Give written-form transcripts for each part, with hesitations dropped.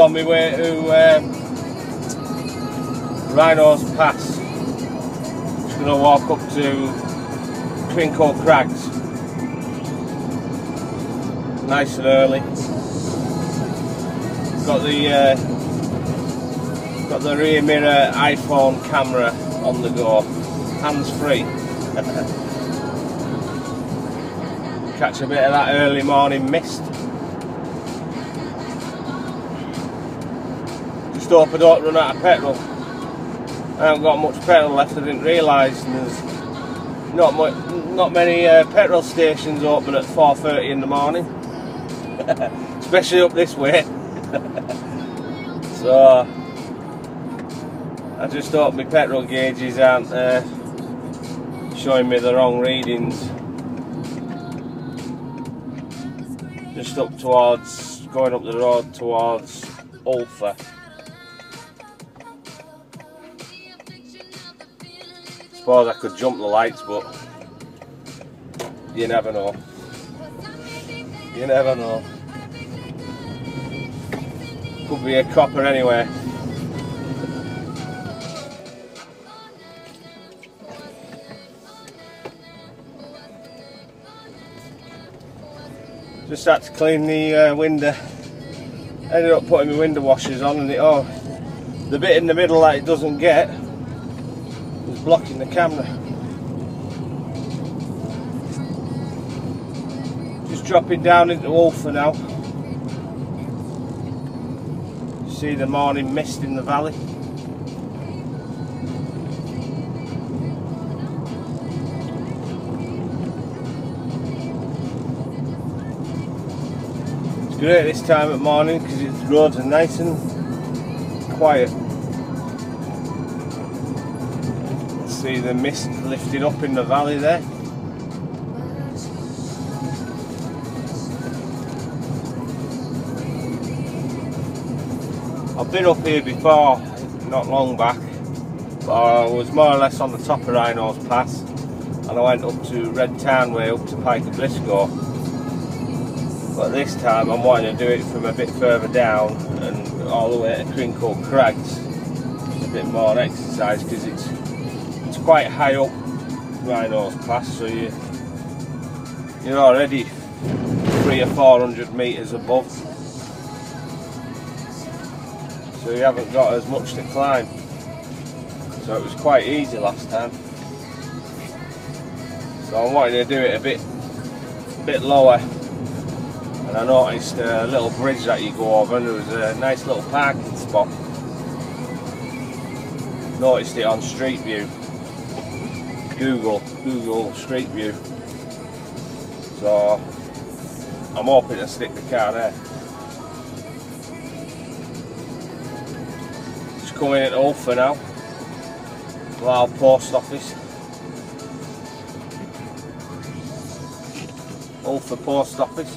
on my way to Wrynose Pass. Just going to walk up to Crinkle Crags. Nice and early. Got the rear mirror iPhone camera on the go, hands free. Catch a bit of that early morning mist. Just hope I don't run out of petrol. I haven't got much petrol left. I didn't realise there's not many petrol stations open at 4:30 in the morning, especially up this way. So I just hope my petrol gauges aren't showing me the wrong readings. Just up towards, going up the road towards Ulpha. Suppose I could jump the lights, but you never know. You never know. Could be a copper anyway. Just had to clean the window. Ended up putting my window washers on, and the bit in the middle that it doesn't get is blocking the camera. Just dropping down into Ulpha now. See the morning mist in the valley. It's great this time of morning because the roads are nice and quiet. See the mist lifting up in the valley there. I've been up here before, not long back, but I was more or less on the top of Wrynose Pass, and I went up to Red Townway, up to Pike of Blisco. But this time I'm wanting to do it from a bit further down and all the way to Crinkle Crags. Just a bit more exercise because it's quite high up Wrynose Pass, so you're already 300 or 400 metres above. So you haven't got as much to climb, so it was quite easy last time. So I'm wanting to do it a bit lower, and I noticed a little bridge that you go over, and there was a nice little parking spot. Noticed it on Street View, Google Street View. So I'm hoping to stick the car there. Coming into Ulpha now, Little post office. Ulpha post office.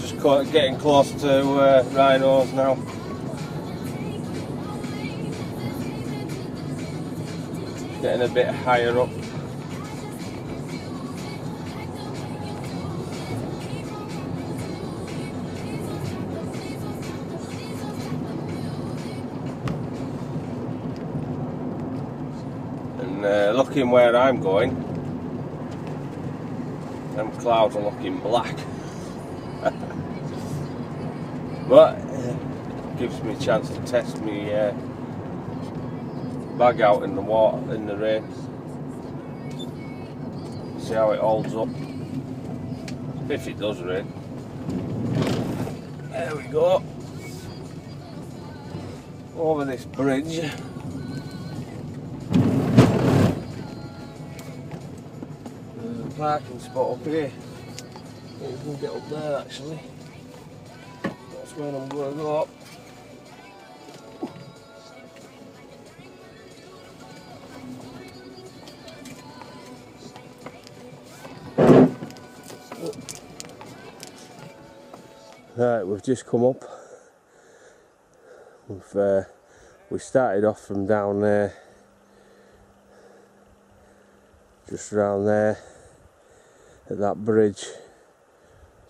Just getting close to Wrynose now. Getting a bit higher up. Looking where I'm going, them clouds are looking black, but gives me a chance to test me bag out in the water, in the rain, see how it holds up, if it does rain. There we go, over this bridge. Parking spot up here. You can get up there actually. That's where I'm going to go up. Right, we've just come up. We started off from down there, just around there. at that bridge.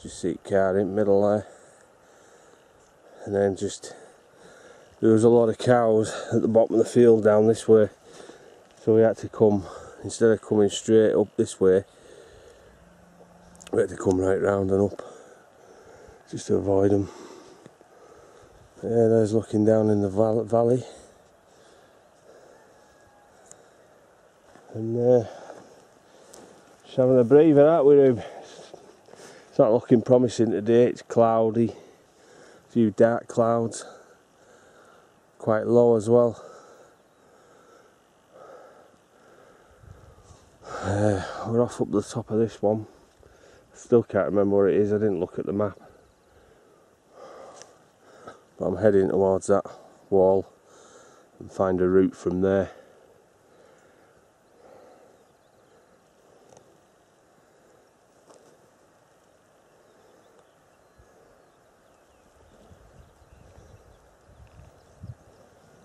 Just see it car in the middle there, and then just there was a lot of cows at the bottom of the field down this way, so we had to come, instead of coming straight up this way, we had to come right round and up just to avoid them. Yeah, there's looking down in the valley, and just having a breather out with him. It's not looking promising today. It's cloudy, a few dark clouds, quite low as well. We're off up the top of this one. Still can't remember where it is. I didn't look at the map. But I'm heading towards that wall and find a route from there.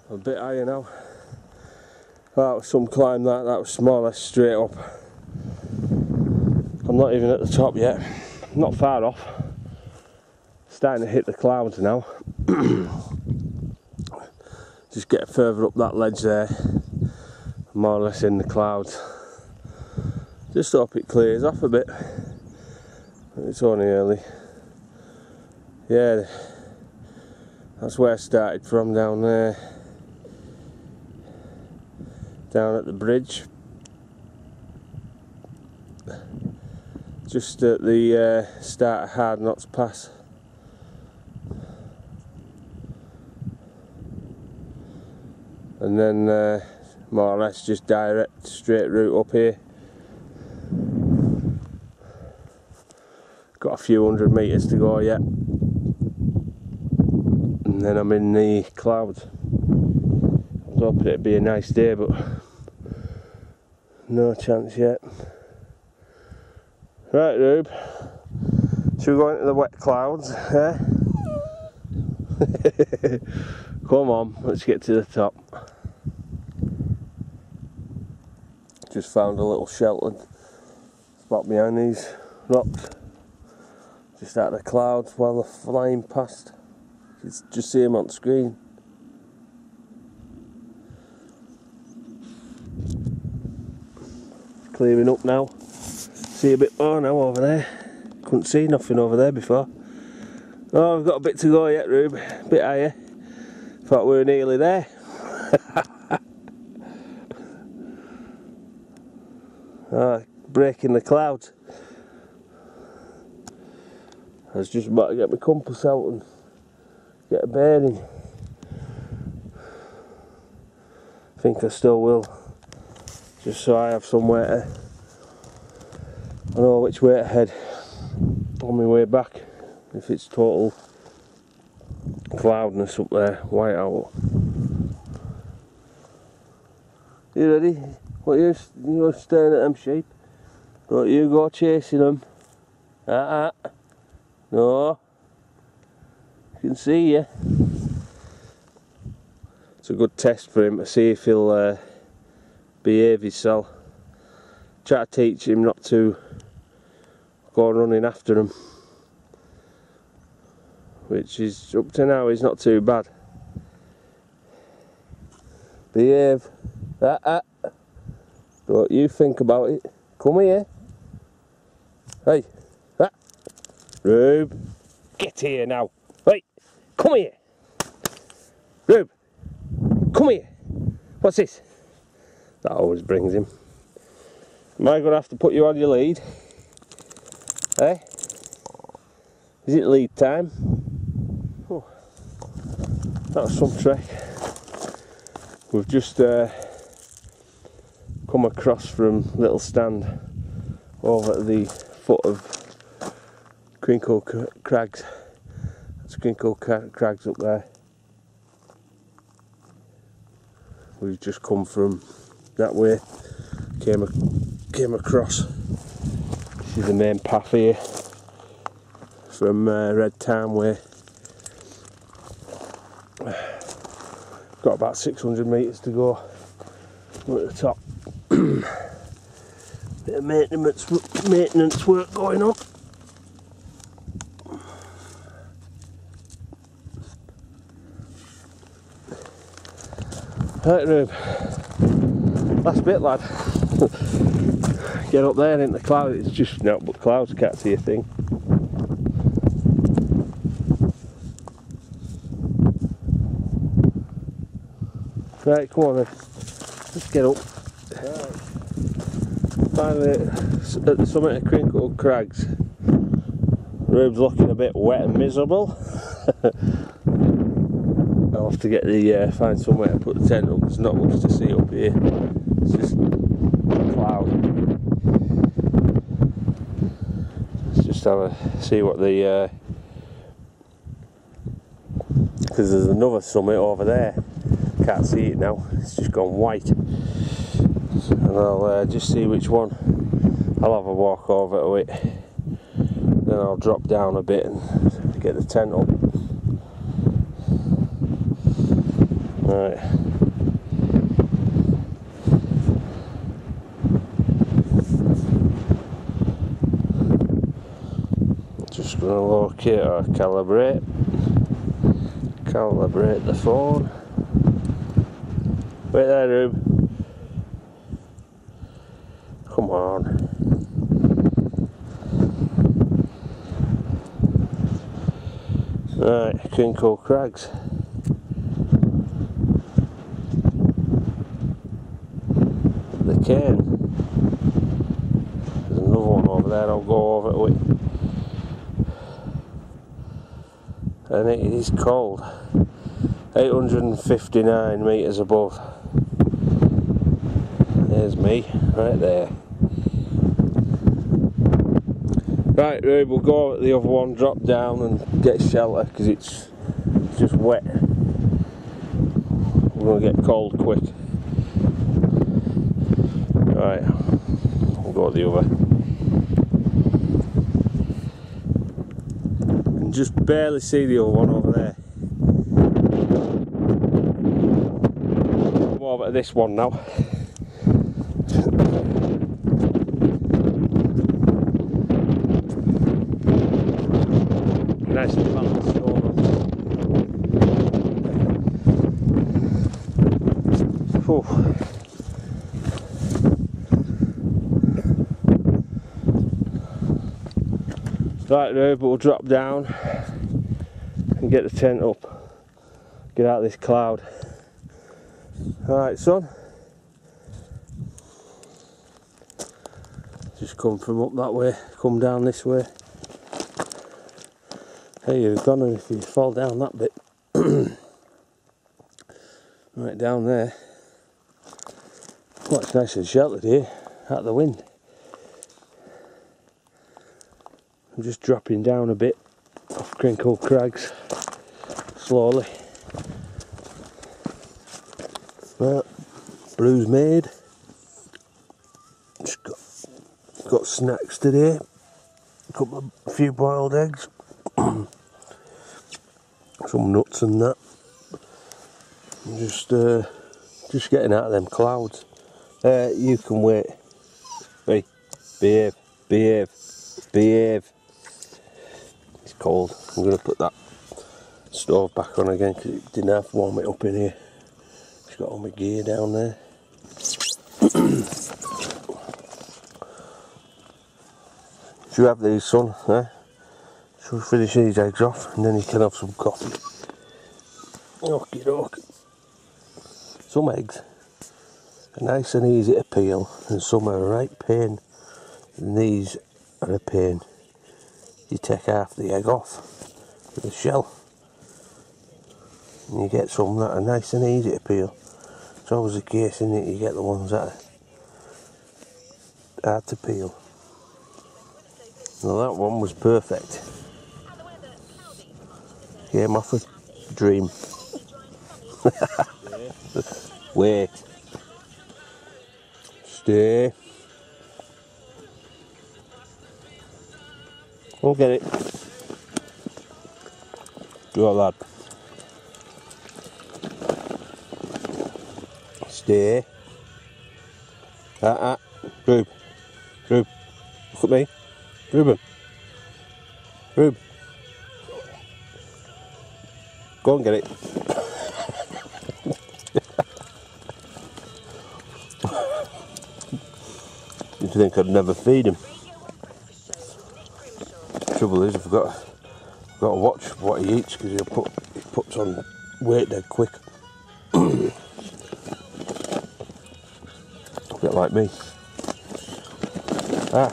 I'm a bit higher now. That was some climb, that was more or less straight up. I'm not even at the top yet. I'm not far off. Starting to hit the clouds now. Just get further up that ledge there, more or less in the clouds. Just hope it clears off a bit. It's only early. Yeah, that's where I started from, down there, down at the bridge, just at the start of Wrynose Pass. And then more or less just direct straight route up here. Got a few hundred metres to go yet, and then I'm in the clouds. I was hoping it'd be a nice day, but no chance yet. Right, Rube, should we go into the wet clouds? Eh? Come on, let's get to the top. Just found a little sheltered spot behind these rocks, just out of the clouds while they're flying past. You can just see them on the screen. It's clearing up now. See a bit more now over there. Couldn't see nothing over there before. Oh, I've got a bit to go yet, Rube. A bit higher. Thought we were nearly there. Breaking the clouds. I was just about to get my compass out and get a bearing. I think I still will, just so I have somewhere to, I know which way to head on my way back if it's total cloudness up there, white out. You ready? What you're staring at them sheep? Don't you go chasing them. No. I can see you. It's a good test for him to see if he'll behave himself. Try to teach him not to go running after him, which is up to now is not too bad. Behave. Don't you think about it. Come here. Hey. Rube, get here now. Come here! Rube! Come here! What's this? That always brings him. Am I going to have to put you on your lead? Eh? Is it lead time? Oh, that was some trek. We've just come across from Little Stand over at the foot of Crinkle Crags. Crinkle Crags up there. We've just come from that way, came across. This is the main path here from Red Townway. Got about 600 metres to go at the top. bit of maintenance work going on. Right, Rube, last bit, lad. Get up there in the clouds, it's just not but clouds, can't see a thing. Right, come on then, let's get up. Right. Finally at the summit of Crinkle Crags. Rube's looking a bit wet and miserable. I'll have to get the find somewhere to put the tent up. There's not much to see up here. It's just cloud. Let's just have a see what the because there's another summit over there. Can't see it now. It's just gone white. And I'll just see which one. I'll have a walk over to it. Then I'll drop down a bit and get the tent up. Right. Just gonna locate or calibrate the phone. Wait there, Rube. Come on. Right, Crinkle Crags. There's another one over there, I'll go over to it. And it is cold. 859 metres above. There's me, right there. Right, we'll go over to the other one, drop down and get shelter because it's just wet. We're going to get cold quick. Right, we'll go to the other. And just barely see the other one over there. Come over to this one now. Nice and balanced over. Right, Rube, but we'll drop down and get the tent up. Get out of this cloud. Alright, son. Just come from up that way, come down this way. Hey, you've gone, and if you fall down that bit. Right down there. Well, it's nice and sheltered here, out of the wind. I'm just dropping down a bit off Crinkle Crags slowly. Well, brew's made. Just got snacks today. A few boiled eggs, some nuts and that. I'm just getting out of them clouds. You can wait. Hey, behave. Cold. I'm going to put that stove back on again because it didn't have to warm it up in here. Just got all my gear down there. Do you have these, son? Eh? Shall we finish these eggs off and then you can have some coffee? Okie dokie. Some eggs are nice and easy to peel and some are a right pain. And these are a pain. You take half the egg off with the shell and you get some that are nice and easy to peel. It's always the case, isn't it? You get the ones that are hard to peel. Now that one was perfect. Came off a dream. Wait. Stay. We'll get it. Go on, lad. Stay. Group. Rube, look at me. Ruben. Rube. Go and get it. You'd think I'd never feed him. Trouble is, I've got to watch what he eats because he puts on weight dead quick. A bit like me. Ah,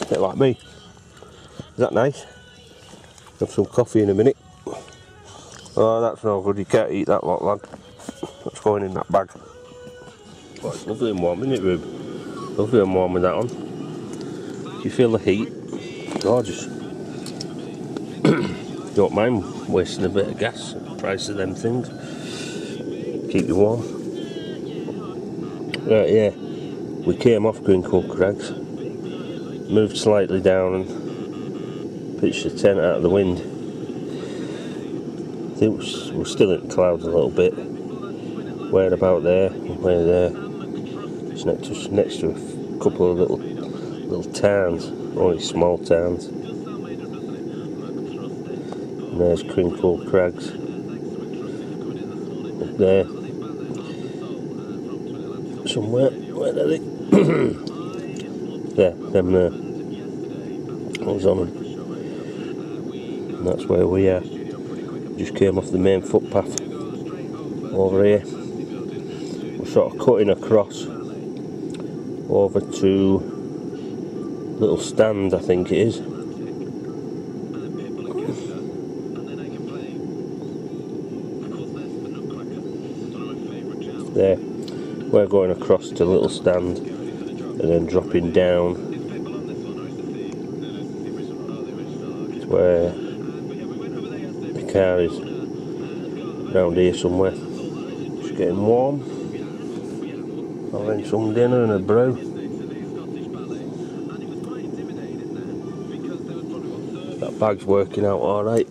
a bit like me. Is that nice? Have some coffee in a minute. Oh, that's no good. You can't eat that lot, lad. That's going in that bag. Oh, it's lovely and warm, isn't it, Rube? Lovely and warm with that on. Do you feel the heat? Gorgeous. Don't mind wasting a bit of gas at the price of them things. Keep you warm. Right, yeah. We came off Crinkle Crags, moved slightly down and pitched the tent out of the wind. I think we're still in the clouds a little bit. We're about there, we're there. It's next to a couple of little towns, only small towns. And there's Crinkle Crags. Up there. Somewhere, where are they? There, them there. I was on them. And that's where we are. Just came off the main footpath over here. We're sort of cutting across over to Little Stand, I think it is. There. We're going across to Little Stand and then dropping down to where the car is, round here somewhere. It's getting warm, having some dinner and a brew. That bag's working out alright.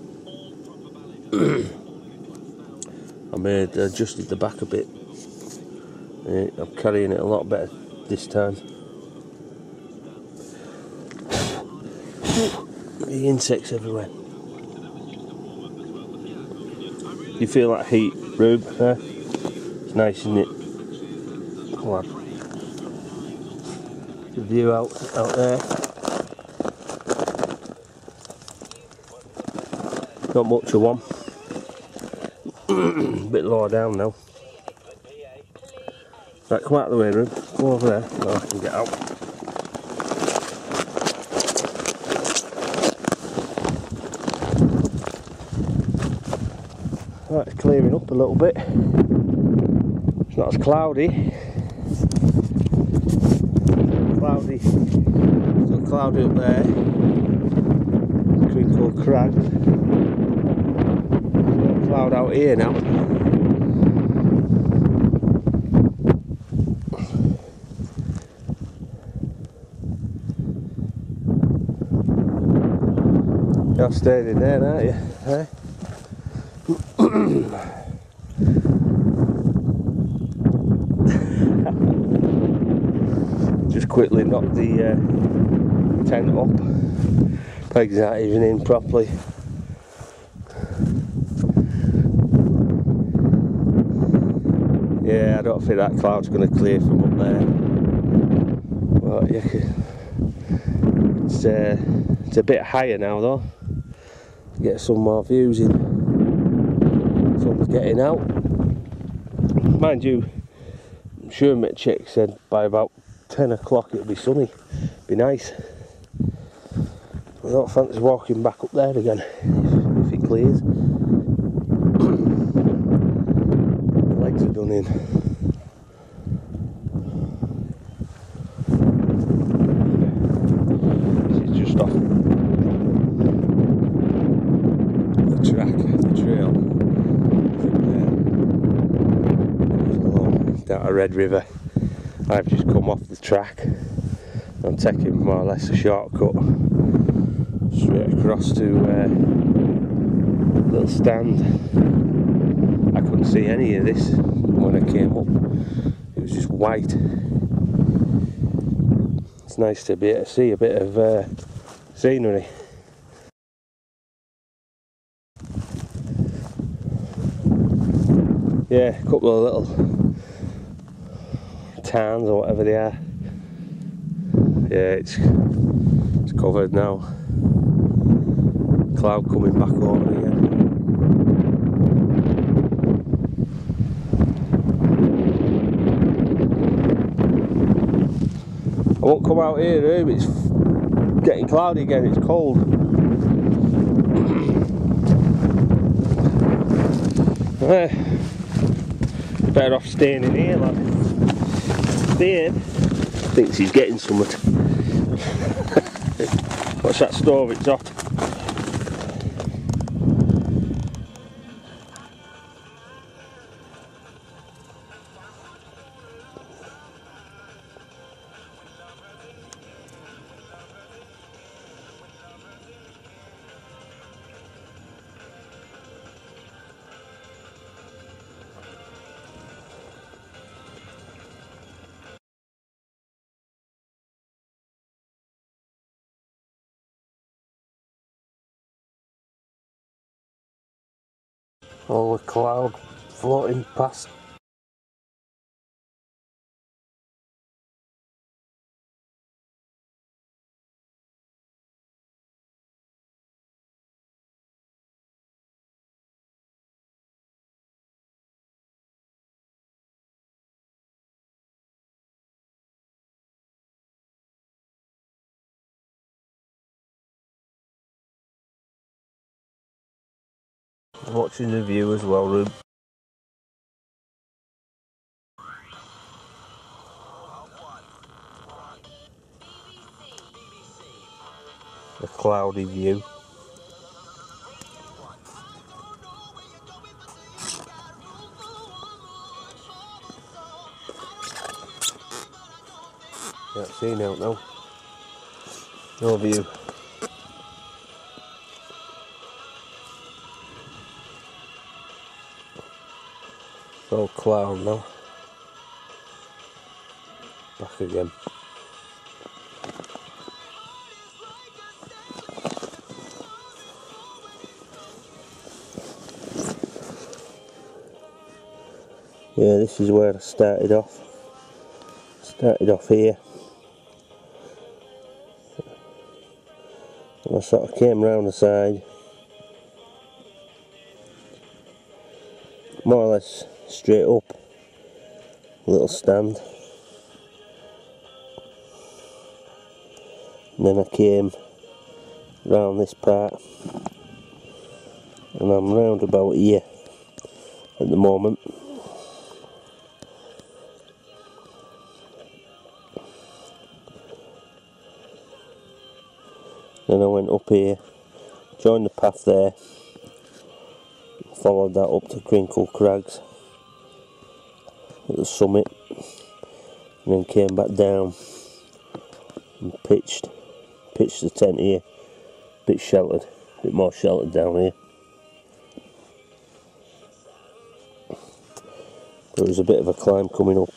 I adjusted the back a bit. I'm carrying it a lot better this time. The insects everywhere. You feel that heat, Rube? Huh? It's nice, isn't it? Come on. The view out there. Not much of one. A bit lower down now. Right, come out of the way, Rube. Go over there. No, I can get out. Right, it's clearing up a little bit. It's not as cloudy. Still cloudy up there. Crinkle Crag. There's no cloud out here now. You're standing there, aren't you? Eh? Just quickly knocked the tent up. Peg's not even in properly. Yeah, I don't think that cloud's going to clear from up there. But yeah, it's a bit higher now though. Get some more views in. Sun's getting out. Mind you, I'm sure Met Chick said by about 10 o'clock it'll be sunny. Be nice. I don't fancy walking back up there again if it clears. My legs are done in. Red River. I've just come off the track. I'm taking more or less a shortcut straight across to Little Stand. I couldn't see any of this when I came up. It was just white. It's nice to be able to see a bit of scenery. Yeah, a couple of little towns or whatever they are. Yeah, it's covered now. Cloud coming back over again. I won't come out here, Ruby. It's getting cloudy again, it's cold. Better off staying in here, lad. Dave thinks he's getting somewhat. What's that stove? It's hot. All the cloud floating past. Watching the view as well, Rube. A cloudy view. Can't see now, no. No view. All cloud now. Back again. Yeah, this is where I started off. Started off here. And I sort of came round the side. More or less straight up, Little Stand, and then I came round this part, and I'm round about here at the moment. Then I went up here, joined the path there, followed that up to Crinkle Crags at the summit, and then came back down and pitched the tent here, a bit sheltered, a bit more sheltered down here, but there was a bit of a climb coming up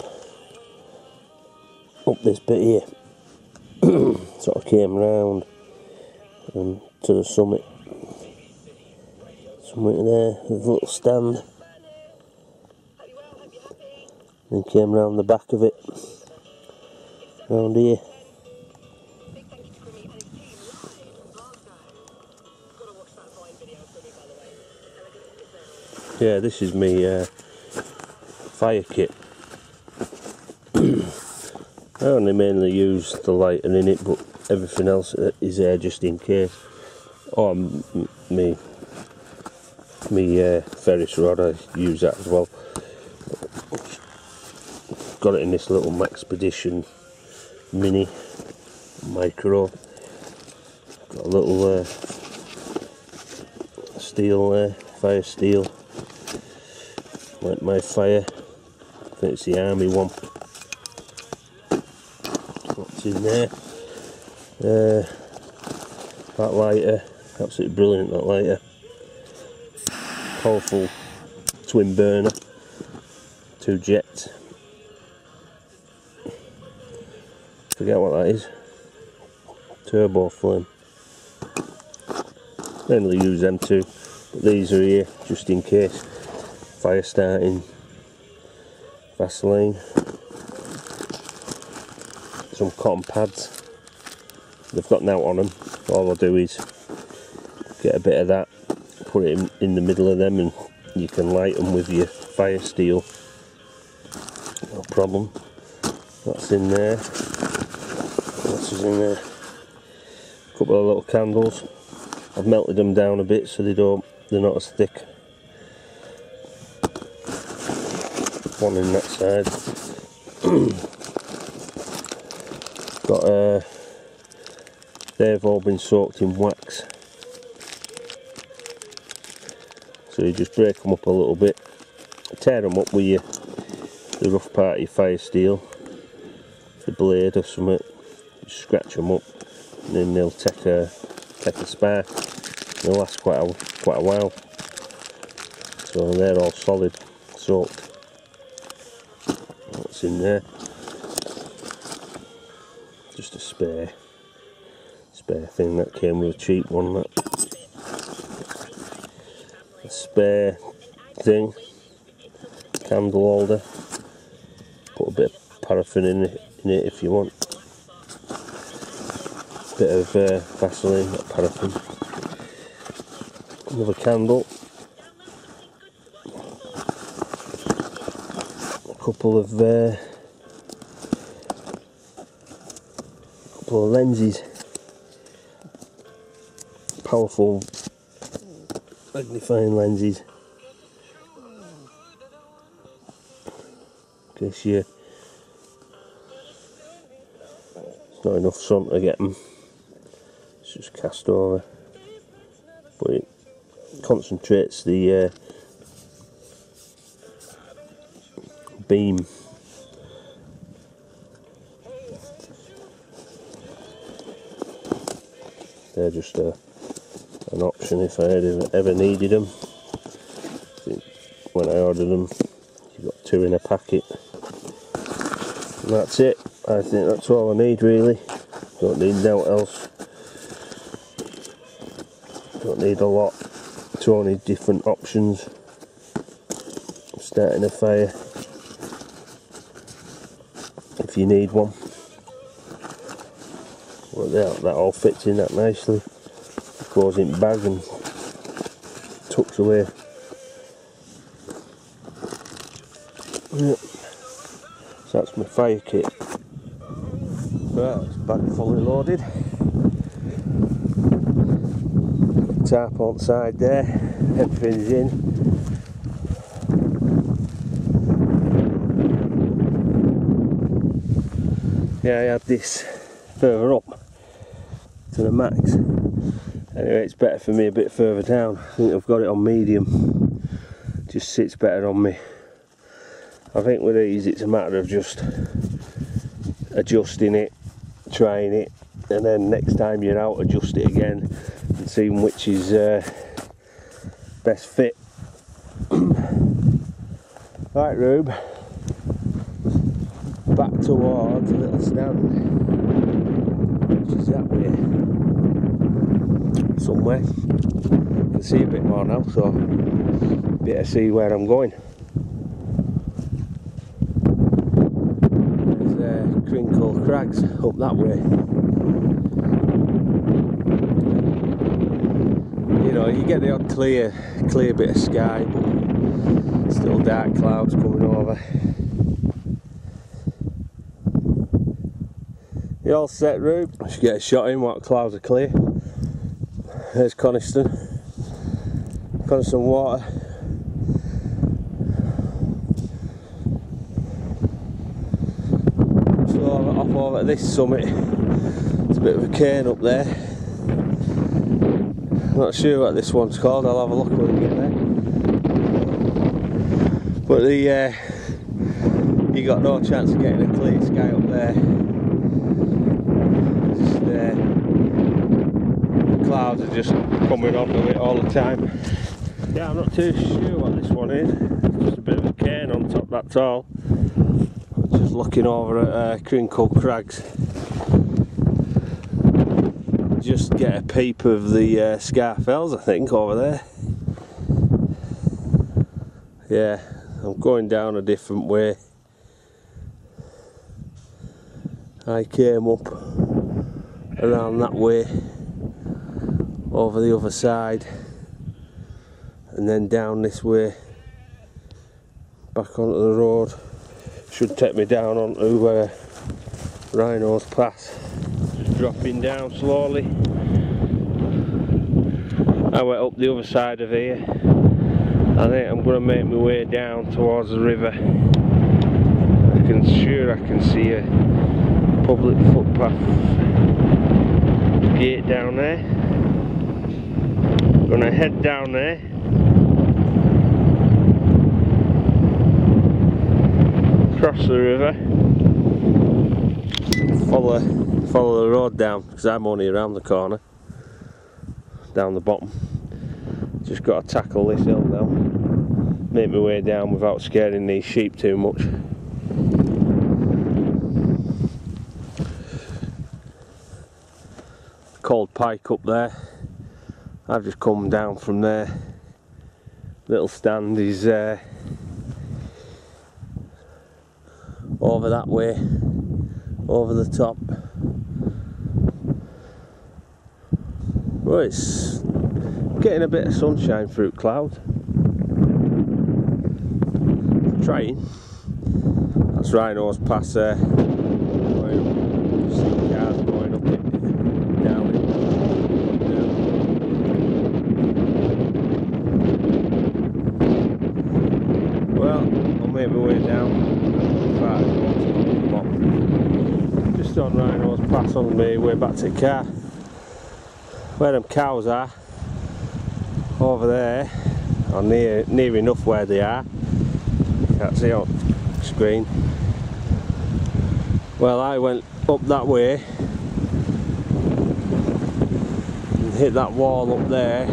this bit here. Sort of came round and to the summit there, there's a little stand. Then came round the back of it, round here. Yeah, this is me fire kit. I only mainly use the lighter in it, but everything else is there just in case. Or me ferris rod, I use that as well. Got it in this little Maxpedition Mini Micro. Got a little steel fire steel, like my fire. I think it's the army one. What's in there? That lighter, absolutely brilliant. That lighter, powerful twin burner, two jets. Forget what that is. turbo flame. Mainly use them two, but these are here just in case. Fire starting Vaseline, some cotton pads they've got now on them. All I do is get a bit of that, put it in the middle of them, and you can light them with your fire steel, no problem. That's in there, what else is in there? A couple of little candles. I've melted them down a bit so they're not as thick. One in that side. Got they've all been soaked in wax, so you just break them up a little bit, tear them up with your, the rough part of your fire steel, the blade or something. Just scratch them up, and then they'll take a spark. They'll last quite a while. So they're all solid, soaked. What's in there? Just a spare thing that came with a cheap one. That a spare thing, candle holder. Put a bit of paraffin in it if you want. Bit of Vaseline, not paraffin. Another candle. A couple of lenses. Powerful magnifying lenses. In case you, it's not enough sun to get them. Just cast over, but it concentrates the beam. They're just an option if I had ever needed them. When I ordered them, you got two in a packet, and that's it. I think that's all I need really. Don't need no else. Don't need a lot, so I need different options. I'm starting a fire if you need one. Well, that all fits in that nicely. It goes in bag and tucks away. Yep. So that's my fire kit. Right, it's bag fully loaded. Tarp on the side there, everything's in. Yeah, I had this further up to the max. Anyway, it's better for me a bit further down. I think I've got it on medium. Just sits better on me. I think with these it's a matter of just adjusting it, trying it, and then next time you're out adjust it again. And seeing which is best fit. Right, Rube, back towards the Little Stand, which is that way somewhere. I can see a bit more now, so better see where I'm going. There's Crinkle Crags up that way. You get the odd clear bit of sky, but still dark clouds coming over. You all set, Rube? I should get a shot in while clouds are clear. There's Coniston. Coniston water. So off over at this summit. It's a bit of a cairn up there. I'm not sure what this one's called, I'll have a look when we get there. But the you got no chance of getting a clear sky up there. Just, the clouds are just coming on with it all the time. Yeah, I'm not too sure what this one is. It's just a bit of a cairn on top that tall. I'm just looking over at Crinkle Crags. just get a peep of the Scafells, I think, over there. Yeah, I'm going down a different way. I came up around that way, over the other side, and then down this way, back onto the road. Should take me down onto Wrynose Pass. Just dropping down slowly. I went up the other side of here. I think I'm going to make my way down towards the river. I can see a public footpath gate down there. I'm going to head down there. Cross the river, follow the road down, because I'm only around the corner, down the bottom. Just got to tackle this hill now, make my way down without scaring these sheep too much. Cold Pike up there. I've just come down from there. Little Stand is there. Over that way, over the top. Well, it's getting a bit of sunshine through cloud. Trying. That's Wrynose Pass there. See cars going up it, down it. Well, I'll make my way down. Just on Wrynose Pass on the way back to the car. Where them cows are, over there, or near enough where they are. Can't see on screen. Well, I went up that way and hit that wall up there.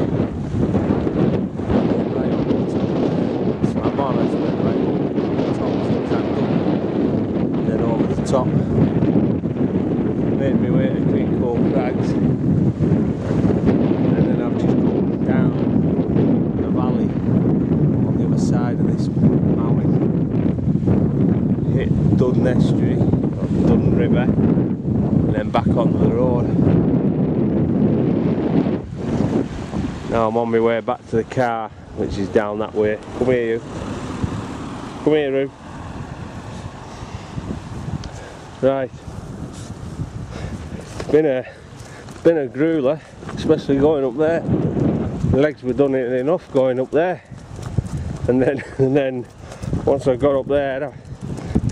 Top, made my way to Crinkle Crags, and then I've just come down the valley on the other side of this mountain, hit Dunn Estuary, or Dunn River, and then back on the road. Now I'm on my way back to the car, which is down that way. Come here, you. Come here, Roo. Right, been a grueler, especially going up there. The legs were done it enough going up there, and then once I got up there, I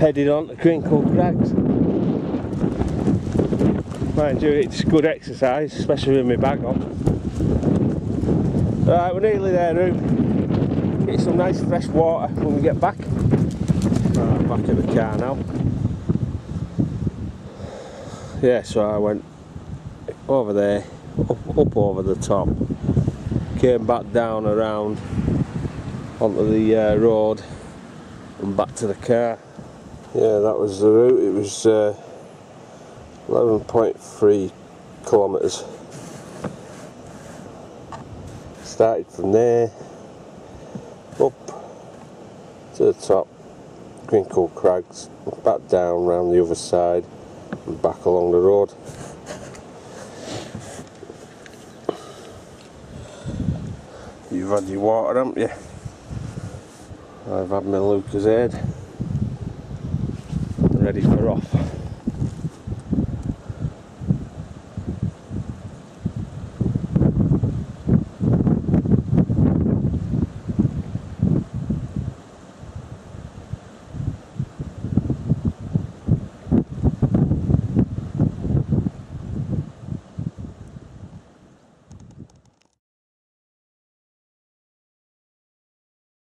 headed on to Crinkle Crags. Mind you, it's good exercise, especially with my bag on. Right, we're nearly there, Roo. Get some nice fresh water when we get back. Right, back in the car now. Yeah, so I went over there, up over the top, came back down around onto the road and back to the car. Yeah, that was the route. It was 11.3 kilometres. Started from there, up to the top, Crinkle Crags, back down round the other side, back along the road. You've had your water, haven't you? I've had my Lucas Aid, ready for off.